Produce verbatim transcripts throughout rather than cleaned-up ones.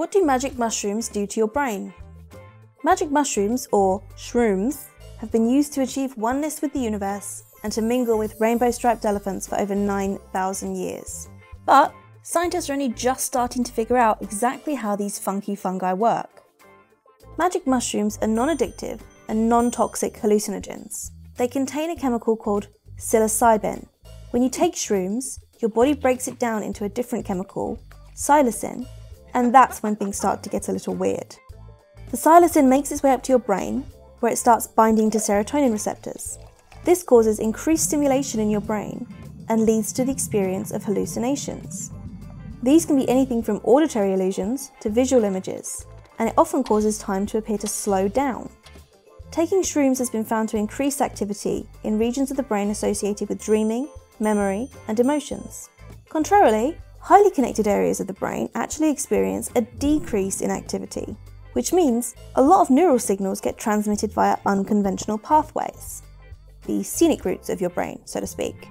What do magic mushrooms do to your brain? Magic mushrooms, or shrooms, have been used to achieve oneness with the universe and to mingle with rainbow-striped elephants for over nine thousand years. But scientists are only just starting to figure out exactly how these funky fungi work. Magic mushrooms are non-addictive and non-toxic hallucinogens. They contain a chemical called psilocybin. When you take shrooms, your body breaks it down into a different chemical, psilocin, and that's when things start to get a little weird. The psilocin makes its way up to your brain, where it starts binding to serotonin receptors. This causes increased stimulation in your brain and leads to the experience of hallucinations. These can be anything from auditory illusions to visual images, and it often causes time to appear to slow down. Taking shrooms has been found to increase activity in regions of the brain associated with dreaming, memory, and emotions. Contrarily, highly connected areas of the brain actually experience a decrease in activity, which means a lot of neural signals get transmitted via unconventional pathways, the scenic routes of your brain, so to speak.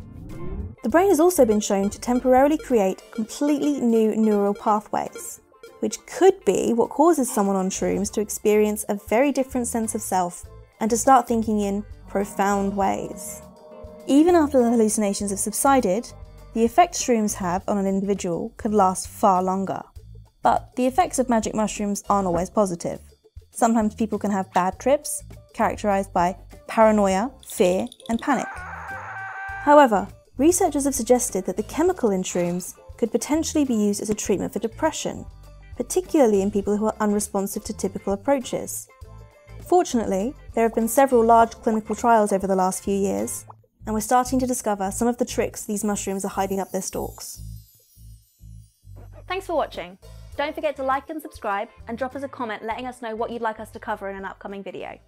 The brain has also been shown to temporarily create completely new neural pathways, which could be what causes someone on shrooms to experience a very different sense of self and to start thinking in profound ways. Even after the hallucinations have subsided, the effect shrooms have on an individual could last far longer. But the effects of magic mushrooms aren't always positive. Sometimes people can have bad trips, characterised by paranoia, fear, and panic. However, researchers have suggested that the chemical in shrooms could potentially be used as a treatment for depression, particularly in people who are unresponsive to typical approaches. Fortunately, there have been several large clinical trials over the last few years, and we're starting to discover some of the tricks these mushrooms are hiding up their stalks. Thanks for watching. Don't forget to like and subscribe and drop us a comment letting us know what you'd like us to cover in an upcoming video.